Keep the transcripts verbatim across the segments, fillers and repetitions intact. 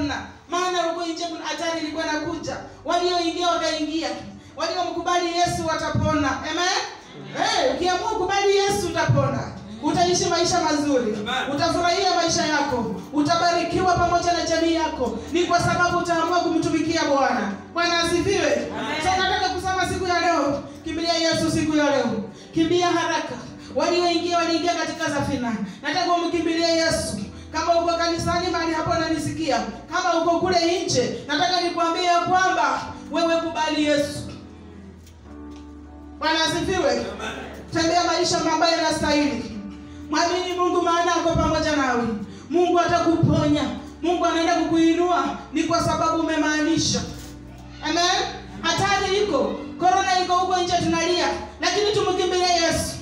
namna. Maana ugonjwa kuna hatari ilikuwa inakuja. Walioingia wakaingia. Waliomkubali Yesu watapona. Amen. Eh, ukiamua kukubali Yesu utapona. Utaishi maisha mazuri. Utafurahia maisha yako. Utabarikiwa pamoja na jamii yako. Ni kwa sababu utaamua kumtumikia Bwana. Bwana asifiwe. Sasa nataka kusema siku ya leo, kimbilia Yesu siku ya leo. Kimbia haraka. Walioingia waliingia katika safina. Nataka umkimbilie Yesu. Kama uko kanisani mahali hapo unanisikia, kama uko kule nje, nataka nikwambie kwamba wewe kubali Yesu. Bwana asifiwe. Tembea maisha mabaya na stahili. Mwamini Mungu maana ako pamoja nawe. Mungu atakuponya. Mungu anaenda kukuinua ni kwa sababu umemaanisha. Amen. Hatari iko, corona iko huko nje tunalia, lakini tumkimbilie Yesu.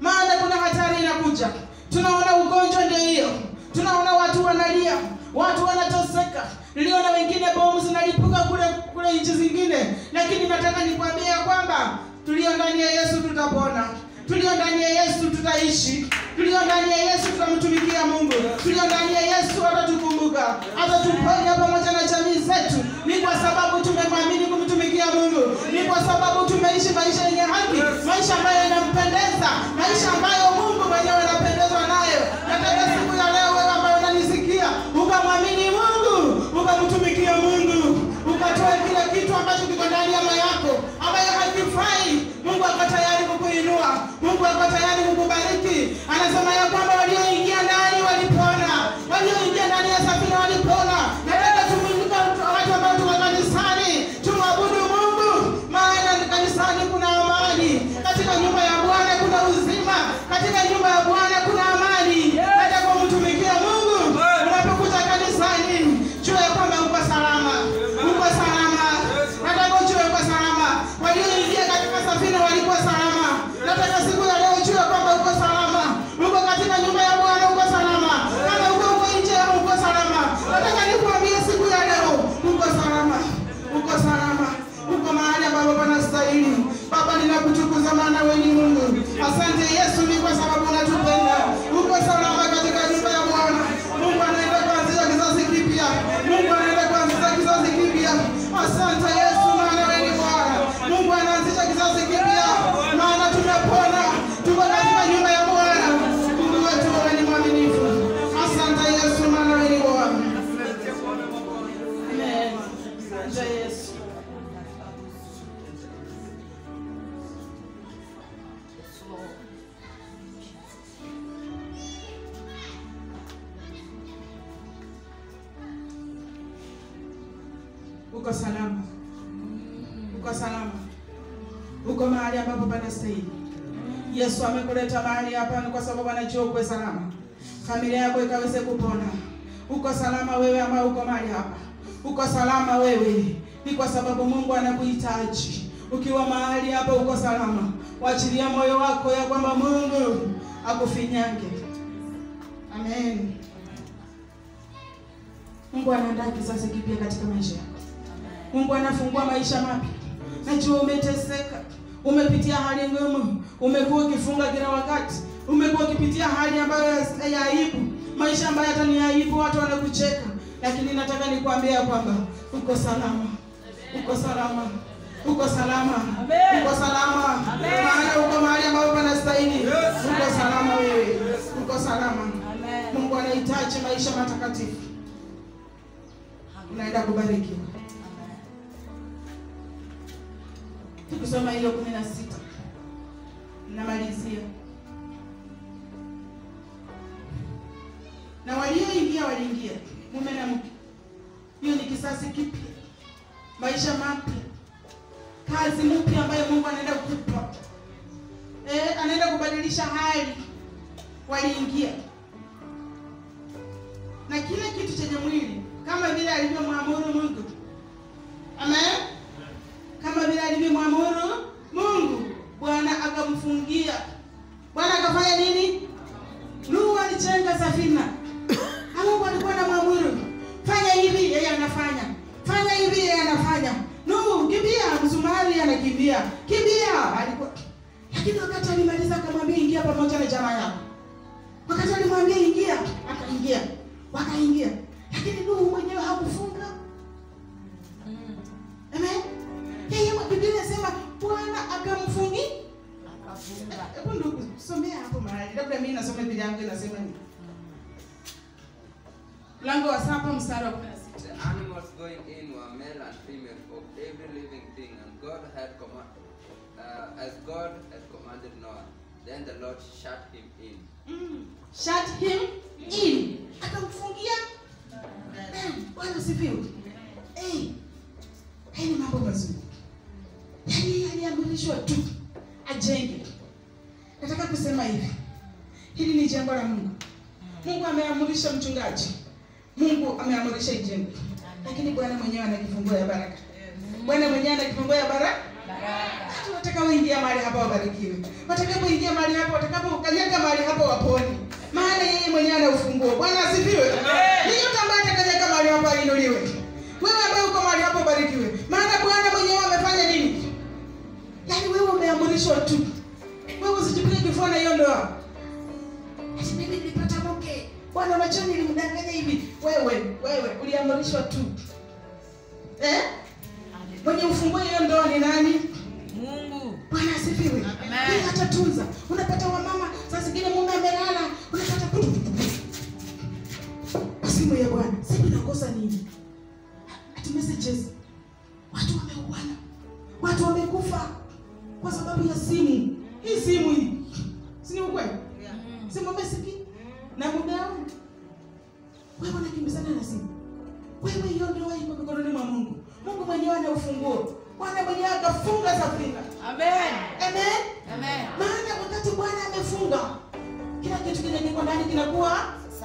Maana kuna hatari inakuja. Tunaona ugonjwa ndio hiyo. Tunaona watu wanalia, watu wanatoseka. Niliona wengine bomu zinalipuka kule kule nchi zingine, lakini nataka nikwambie kwamba tulio ndani ya Yesu tutapona. Tulio ndani ya Yesu tutaishi. Tulio ndani ya Yesu tutamtumikia Mungu. Tulio ndani ya Yesu atatukumbuka. Atatuponya pamoja na jamii zetu. Ni kwa sababu tumemwamini kumtumikia Mungu. Ni kwa sababu tumeishi maisha yenye haki, maisha ambayo yanampendeza, maisha ambayo Mungu mwenyewe anapendezwa nayo. Nataka siku ya leo wewe ambaye unanisikia, ukamwamini Mungu, ukamtumikia Mungu, ukatoe kila kitu ambacho kiko ndani ya moyo wako, ambayo hakifai. Mungu ako tayari kukuinua. Mungu ako tayari kukubariki. Anasema ya kwamba walioingia ndani walipona. Walioingia ndani ya safina walipona. Na leo tumwinua watu ambao tuko kanisani, tumwabudu Mungu. Maana kanisani kuna amani. Katika nyumba ya Bwana kuna uzima. Katika nyumba ya Bwana kuna amani. Hata kwa mtumikia Mungu, unapokuja kanisani, jua ya kwamba uko salama. Uko salama. Hata kwa jua uko salama. Walioingia katika safina walikuwa salama. Nataka siku ya leo jua kwamba uko salama. Uko katika nyumba ya Bwana uko salama. Kama uko uko nje uko salama. Nataka nikuambie siku ya leo uko salama. Uko salama. Uko mahali ambapo panastahili. Baba ninakutukuza maana wewe ni Mungu. Asante Yesu ni kwa sababu unatupenda. Uko salama katika nyumba ya Bwana. Mungu anaenda kuanzisha kizazi kipya. Mungu anaenda kuanzisha kizazi kipya. Asante Yesu maana wewe ni Bwana. Mungu anaanzisha kizazi kipya. Maana tunapona. Tuko katika nyumba ya Bwana. Mungu wetu wewe ni mwaminifu. Asante Yesu maana wewe ni Bwana. Amen. Asante Yesu. Uko salama. Uko salama. Uko mahali ambapo panastahili. Yesu amekuleta mahali hapa kwa sababu anajua uko salama. Familia yako ikaweze kupona. Uko salama wewe ambao uko mahali hapa. Uko salama wewe. Ni kwa sababu Mungu anakuhitaji. Ukiwa mahali hapa uko salama. Waachilia moyo wako ya kwamba Mungu akufinyange. Amen. Mungu anaandaa kizazi kipya katika maisha yako. Mungu anafungua maisha mapya. Najua umeteseka, umepitia hali ngumu, umekuwa ukifunga kila wakati, umekuwa ukipitia hali ambayo ya aibu, maisha ambayo hata ni aibu watu wanakucheka, lakini nataka nikwambie kwamba uko salama. Uko salama. Uko salama. Uko salama. Maana uko mahali ambapo panastahili. Uko salama wewe. Uko salama. Mungu anahitaji maisha matakatifu. Unaenda kubarikiwa. Tukisoma hiyo kumi na sita. Namalizia. Na walioingia waliingia. Mume na mke. Hiyo ni kizazi kipya. Maisha mapya. Kazi mpya ambayo Mungu anaenda kukupa. Eh, anaenda kubadilisha hali. Waliingia. Na kila kitu chenye mwili kama vile alivyomwamuru Mungu. Amen. Kama vile alivyomwamuru Mungu, Bwana akamfungia. Bwana akafanya nini? Nuhu alijenga safina. Mungu alikuwa anamwamuru, fanya hivi, yeye anafanya. Fanya hivi, yeye anafanya. Nuhu kimbia, msumari anakimbia. Kimbia, alikuwa. Lakini wakati alimaliza akamwambia ingia pamoja na jamaa yako. Wakati alimwambia ingia, akaingia. Wakaingia. Lakini Nuhu mwenyewe hakufunga. Amen. Yeye Biblia inasema Bwana akamfungi akafunga. Hebu ndugu somea hapo mahali. Labda mimi nasoma Biblia yangu inasema nini? Mlango wa saba mstari wa kumi na sita. The animals going in were male and female of every living thing, and God had commanded uh, as God had commanded Noah. Then the Lord shut him in. Mm. Shut him in. Akamfungia. Bwana sifiwe. Eh. Hii ni mambo mazuri. Yaani aliamrishwa tu ajenge. Nataka kusema hivi. Hili ni jambo la Mungu. Mungu ameamrisha mchungaji. Mungu ameamrisha jengo. Lakini Bwana mwenyewe anajifungua ya baraka. Bwana mwenyewe anajifungua ya baraka. Watu watakaoingia mahali hapa wabarikiwe. Watakapoingia mahali hapa, watakapokanyaga mahali hapa wapone. Maana yeye mwenyewe ana ufunguo. Bwana asifiwe. Hiyo ambaye atakayaga mahali hapa inuliwe. Wewe ambaye uko mahali hapa barikiwe. Maana Bwana mwenyewe amefanya nini? Yaani wewe umeamrishwa tu. Wewe usijipige kifua na hiyo ndoa. Mimi nilipata mke. Bwana machoni nilimdanganya hivi. Wewe, wewe uliamrishwa tu. Eh? Mwenye ufunguo hiyo ndoa ni nani? Mungu. Bwana asifiwe. Yeye atatunza. Unapata wamama saa zingine Mungu amelala, unapata simu ya Bwana. Simu inakosa nini? Ati messages. Watu wameuana. Watu wamekufa kwa sababu ya simu. Hii simu hii. Si ni ukweli? Simu mesiki na mudao. Wewe unakimbizana na simu. Wewe hiyo ndoa iko mikononi mwa Mungu. Mungu mwenyewe ana ufunguo. Bwana mwenyewe akafunga safina. Amen. Amen. Amen. Maana wakati Bwana amefunga, kila kitu kile kiko ndani kinakuwa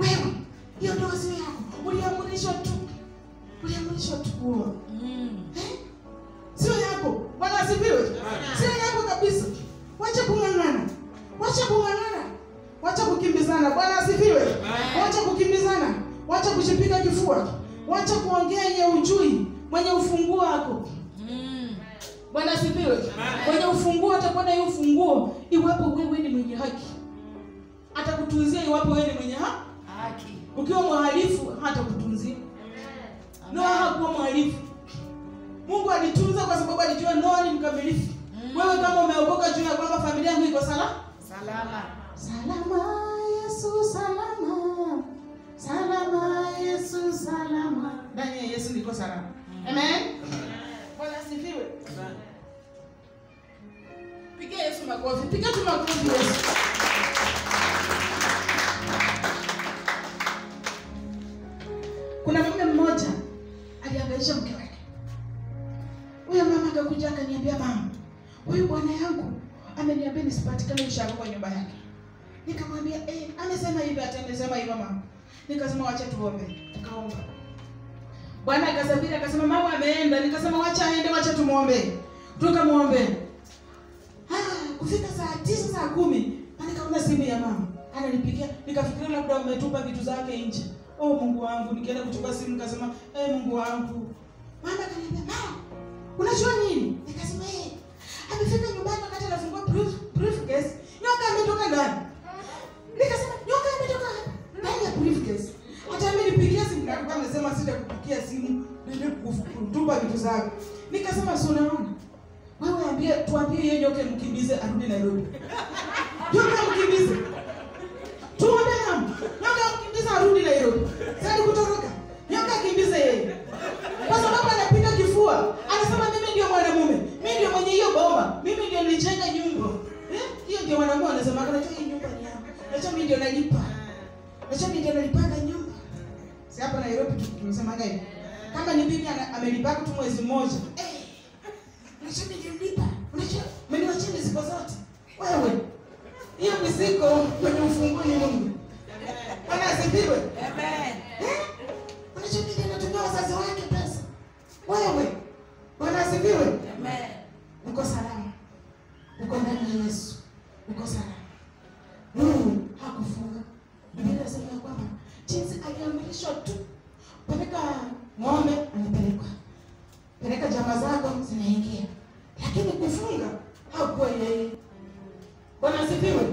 Wewe, hiyo ndoa sio yako. Uliamrishwa tu. Uliamrishwa tu kuoa. Mm. Eh? Sio yako. Bwana asifiwe. Sio yako kabisa. Wacha kung'ang'ana. Wacha kung'ang'ana. Wacha kukimbizana. Bwana asifiwe. Wacha kukimbizana. Wacha kujipiga kifua. Wacha kuongea yenye ujui. Mwenye ufunguo wako. Mm. Bwana asifiwe. Mwenye ufunguo atakuwa na hiyo ufunguo iwapo wewe ni mwenye haki. Atakutunzia iwapo wewe ni mwenye ha? haki. Ukiwa mhalifu hatakutunzia. Noa hakuwa mhalifu. Mungu alitunza kwa sababu alijua Noa ni mkamilifu. Mm. Wewe kama umeokoka juu ya kwamba familia yangu iko salama? Salama. Salama Yesu salama. Salama Yesu salama. Ndani ya Yesu niko salama. Mm. Amen. Bwana asifiwe. Piga Yesu makofi. Piga tu makofi Yesu. Kuna mume mmoja alihangaisha mke wake. Huyo mama akakuja akaniambia mama, huyu bwana yangu ameniambia nisipatikane mshahara kwa nyumba yake. Nikamwambia eh amesema hivi atamesema hivi mama. Nikasema acha tuombe. Tukaomba. Bwana akasafiri akasema mama ameenda. Nikasema acha aende acha tumuombe. Tukamuombe. Ah kufika saa tisa saa kumi nikaona simu ya mama. Ananipigia nikafikiria labda umetupa vitu zake nje. Oh Mungu wangu, nikaenda kuchukua simu nikasema eh hey, Mungu wangu. Mama akaniambia mama unajua nini? Nikasema eh amefika nyumbani wakati anafungua briefcase nyoka ametoka ndani. Nikasema nyoka ametoka ndani ya briefcase. Hata mimi nilipigia simu nikakuwa nimesema sitakupigia simu ndio kukutupa vitu zangu. Nikasema sio naona. Wewe ambie tuambie yeye nyoka mkimbize arudi Nairobi. Nyoka mkimbize. Tuombe hapo. Nyoka mkimbize arudi Nairobi. Sasa kutoroka. Nyoka kimbize yeye. Kwa sababu anapiga kifua. Anasema mimi ndio mwanamume. Mimi ndio mwenye hiyo boma. Mimi ndio nilijenga nyumba. Eh? Hiyo ndio mwanamume anasema anataka hii nyumba ni yangu. Acha mimi ndio nalipa. Acha mimi ndio nalipanga nyumba. Si hapa Nairobi tunasema gani? Kama ni bibi amelipaka tu mwezi mmoja. Eh. Acha mimi ndio nalipa. Unajua? Mimi niwache mizigo zote. Wewe. Hiyo mizigo kwenye ufunguo ni Mungu. Bwana asifiwe. Amen. hakikisho tu, peleka ng'ombe anapelekwa, peleka jamaa zako zinaingia, lakini kufunga hakuwa yeye. Bwana sifiwe.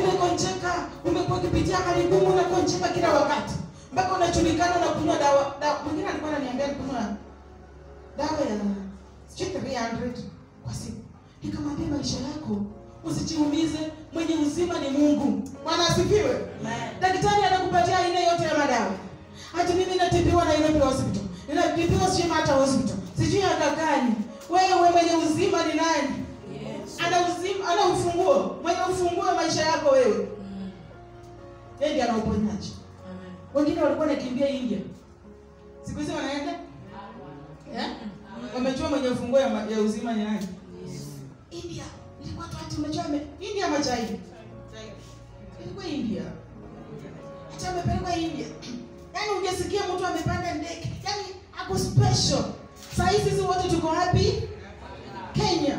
Umekoncheka, umekuwa kipitia karibu, unakoncheka kila wakati mpaka unachulikana na kunywa dawa. Mwingine alikuwa ananiambia kunywa dawa ya three hundred kwa siku. Nikamwambia maisha yako usijiumize, mwenye uzima ni Mungu. Bwana asifiwe. Daktari anakupatia aina yote ya madawa. Hata mimi natibiwa na ile hospital. Ninatibiwa sio hata hospital. Sijui hata gani. Wewe mwenye uzima ni nani? Yes. Ana uzima, ana ufunguo. Mwenye ufunguo wa maisha yako wewe. Mm. Yeye ndiye anaoponyaji. Amen. Wengine walikuwa nakimbia India. Siku hizo wanaenda? Eh? Wamejua mwenye ufunguo ya uzima ni nani? Yes. India. Ilikuwa tu hata umejua India majaji. Ilikuwa India. Hata amepelekwa India. Yaani ungesikia mtu amepanda ndege. Yaani ako special. Sasa hizi wote tuko happy Kenya.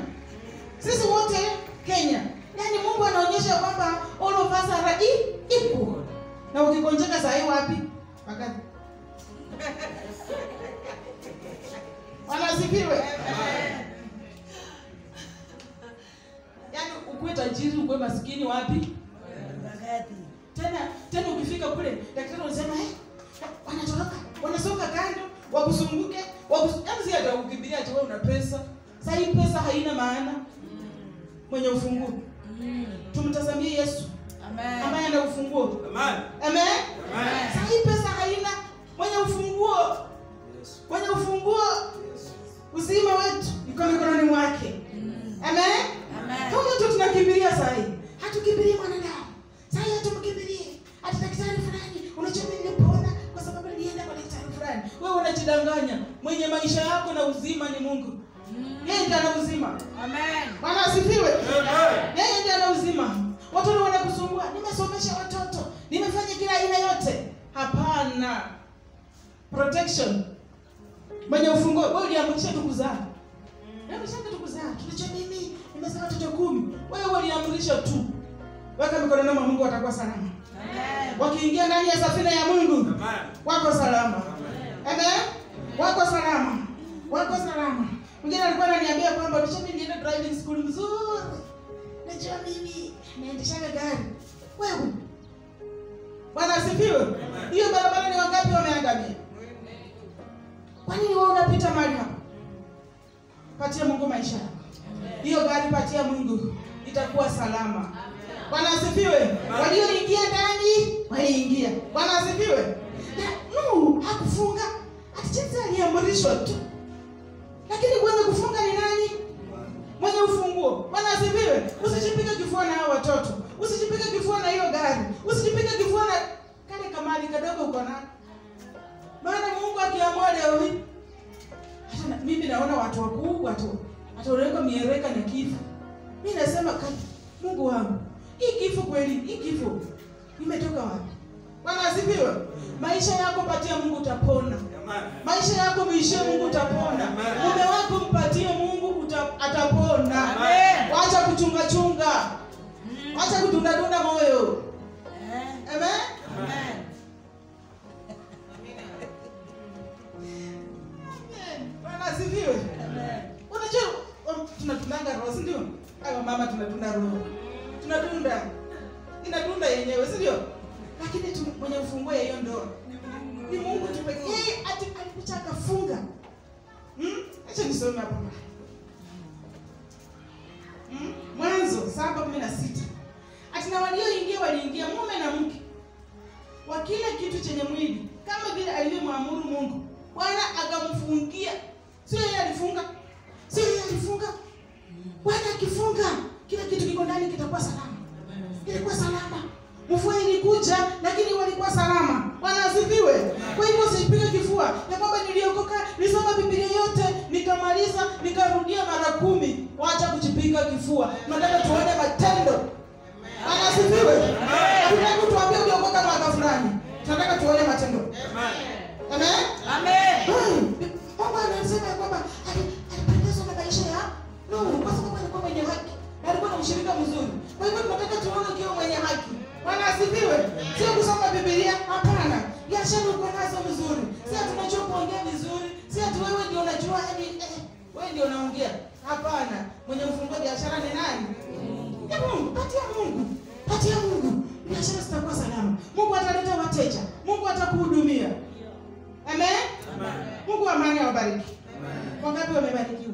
Sisi wote Kenya. Yaani Mungu anaonyesha kwamba all of us are equal. Na ukikonjeka sasa hivi wapi? Wakati. Wanasifiwe. Yaani ukue tajiri, ukue maskini wapi? Wakati. Tena tena ukifika kule daktari anasema eh wanatoroka, wanasonga kando, wakusunguke, wakuanzia hata ukimbilia hata wewe una pesa. Sasa hii pesa haina maana. Mwenye ufunguo. Tumtazamie Yesu. Amen. Ambaye ana ufunguo. Amen. Amen. Sasa hii pesa haina, mwenye ufunguo. Yesu. Mwenye ufunguo. Yesu. Uzima wetu iko mikononi mwake. Amen. Amen. Kama tu tunakimbilia sasa hivi, hatukimbilie mwanadamu. Sasa hivi hatumkimbilie hata daktari fulani, unachomini pona kwa sababu nilienda kwa daktari fulani. Wewe unajidanganya. Mwenye maisha yako na uzima ni Mungu. Yeye ndiye ana uzima. Amen. Bwana asifiwe. Amen. Yeye ndiye ana uzima. Watu wanakusumbua, nimesomesha watoto, nimefanya kila aina yote. Hapana. Protection. Mwenye ufunguo, wewe uliamrisha ndugu zako. Wewe uliamrisha ndugu zako. Tulicho mimi, nimesema watoto kumi. Wewe uliamrisha tu. Weka mikononi mwa Mungu watakuwa salama. Amen. Wakiingia ndani ya safina ya Mungu, amen, wako salama. Amen. Amen. Wako salama. Wako salama. Mwingine alikuwa ananiambia kwamba mimi niende driving school mzuri. Najua mimi naendesha gari. Wewe. Bwana asifiwe. Hiyo barabara ni wangapi wameangamia? Kwa nini wewe unapita mahali hapa? Patia Mungu maisha. Hiyo gari patia Mungu, itakuwa salama. Bwana asifiwe. Walioingia ndani, waliingia. Bwana asifiwe. Na Nuhu hakufunga, aticheza aliamrishwa tu. Lakini kwanza kufunga ni nani? Mwenye ufunguo. Bwana asifiwe. Usijipige kifua na hao watoto. Usijipige kifua na hiyo gari. Usijipige kifua na kale kamali kadogo uko nalo. Maana Mungu akiamua leo hii. Hata mimi naona watu wakuu watu. Ataoleka miereka na kifo. Mimi nasema kama Mungu wangu, hii kifo kweli, hii kifo imetoka wapi? Bwana asifiwe. Maisha yako patia Mungu utapona. Maisha yako mwisho Mungu utapona. Mume wako mpatie Mungu utapona. Acha kuchunga chunga. Acha kudunda dunda moyo. Amen. Amen. Amen. Bwana asifiwe. Amen. Unajua tunatundanga roho, ndio? Hayo mama tunatunda roho. Tunatunda. Inatunda yenyewe, sio? Lakini mwenye ufunguo ya hiyo ndoa ni Mungu tu pekee. Yeye alikuja akafunga. Mm? Acha nisome hapo. Mm? Mwanzo seven kumi na sita. Atina walioingia waliingia mume na mke. Kwa kila kitu chenye mwili kama vile alivyoamuru Mungu. Bwana akamfungia. Sio yeye alifunga. Sio yeye alifunga. Bwana akifunga, kila kitu kiko ndani kitakuwa salama. Kilikuwa salama. Mvua ilikuja lakini walikuwa salama. Bwana asifiwe. Kwa hivyo usipige kifua. Na kwamba niliokoka, nilisoma Biblia yote, nikamaliza, nikarudia mara kumi. Acha kujipiga kifua. Nataka tuone matendo. Bwana asifiwe. Tunataka tuambie uliokoka mwaka fulani. Tunataka tuone matendo. Amen. Amen. Amen. Baba anasema kwamba alipendezwa na maisha ya Nuhu kwa sababu alikuwa mwenye haki. Alikuwa na mshirika mzuri. Kwa hivyo tunataka tuone ukiwa mwenye haki. Bwana asifiwe. Sio kusoma Biblia hapana. Biashara uko nazo mimi ndio naongea. Hapana, mwenye mfungua biashara ni nani? Mungu. Ni Mungu, patia Mungu. Patia Mungu. Biashara zitakuwa salama. Mungu ataleta wateja. Mungu atakuhudumia. Amen? Amen. Mungu wa amani awabariki. Amen. Wangapi wamebarikiwa?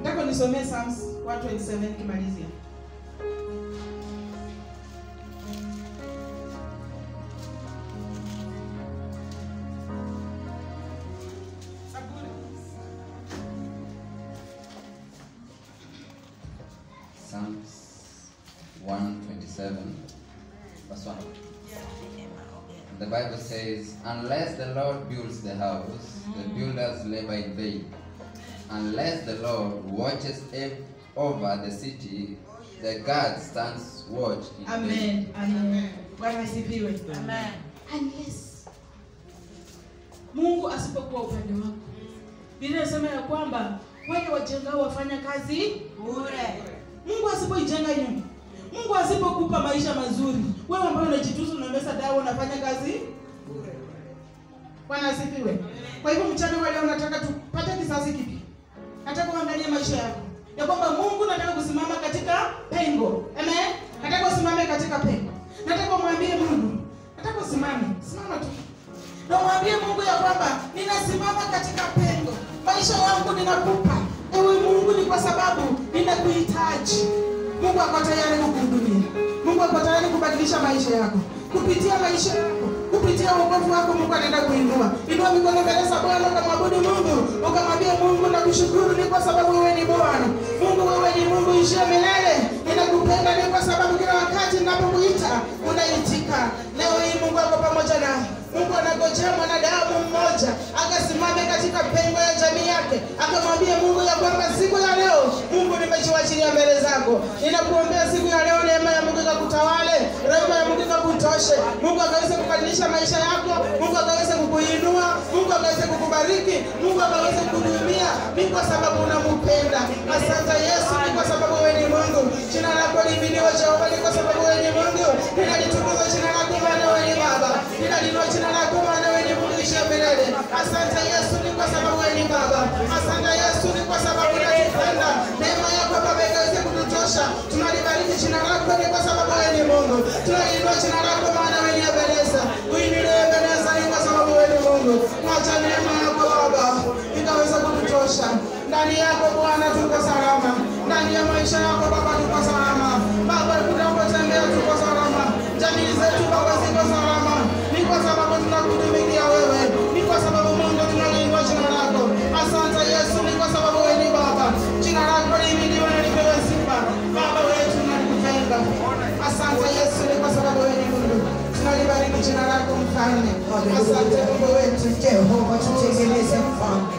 Ndako nisomee Psalms one twenty-seven kimalizia. Psalms one twenty-seven verse one. The Bible says, unless the Lord builds the house, the builders labor in vain. Unless the Lord watches over the city, the guard stands watch in vain. Amen. Amen. Amen. Unless Mungu asipokuwa upande wako. Biblia inasema ya kwamba wale wajengao wafanya kazi bure. Mungu asipoijenga nyumba, Mungu asipokupa maisha mazuri, wewe ambaye unajituza na mesa dawa unafanya kazi bure. Bwana asifiwe. Kwa hivyo mchana wale unataka tupate kisasi kipi? Nataka kuangalia maisha yako. Ya kwamba Mungu nataka kusimama katika pengo. Amen. Nataka usimame katika pengo. Nataka kumwambia Mungu, nataka usimame. Simama tu. Na mwambie Mungu ya kwamba ninasimama katika pengo. Maisha yangu ninakupa. Ewe Mungu ni kwa sababu ninakuhitaji. Mungu ako tayari kukuhudumia. Mungu ako tayari kubadilisha maisha yako. Kupitia maisha yako, kupitia wokovu wako Mungu anaenda kuinua. Inua mikono mbele za Bwana ukamwabudu Mungu. Ukamwambia Mungu nakushukuru ni kwa sababu wewe ni Bwana. Mungu wewe ni Mungu uishie milele. Ninakupenda ni kwa sababu kila wakati ninapokuita unaitika. Leo hii Mungu ako pamoja nawe. Mungu anagojea mwanadamu mmoja akasimame katika pengo ya jamii yake akamwambia Mungu ya kwamba siku ya leo Mungu nimejiachilia mbele zako. Ninakuombea siku ya leo neema ya Mungu ikakutawale, rehema ya Mungu ikakutoshe. Mungu akaweze kubadilisha maisha yako, Mungu akaweze kukuinua, Mungu akaweze kukubariki, Mungu akaweze kukuhudumia. Mimi kwa sababu unampenda. Asante Yesu ni kwa sababu wewe ni Mungu. Jina lako liinuliwe Jehova ni kwa sababu wewe ni Mungu. Ninalitukuza jina lako Bwana wewe ni Baba. Ninalitukuza jina lako Bwana wewe ni Mungu ishebelele. Asante Yesu ni kwa sababu wewe ni Baba. Asante Yesu ni kwa sababu unatupenda. Neema yako Baba ikaweze kututosha. Tunalibariki jina lako ni kwa sababu wewe ni Mungu. Tunaliinua jina lako Bwana wewe ni Ebeneza. Uinuliwe Ebeneza ni kwa sababu wewe ni Mungu. Acha neema yako Baba ikaweze kututosha. Ndani yako Bwana tuko salama. Ndani ya maisha yako Baba tuko salama. Baba tunapotembea tuko salama. Jamii zetu Baba ziko salama. Ni kwa sababu tunakutumikia wewe, ni kwa sababu Mungu tunaliinua jina lako. Asante Yesu ni kwa sababu wewe ni Baba. Jina lako liinuliwe na lipewe sifa. Baba wewe tunakupenda. Asante Yesu ni kwa sababu wewe ni Mungu. Tunalibariki jina lako Mfalme. Asante Mungu wetu Jehova tutengeneze mfano.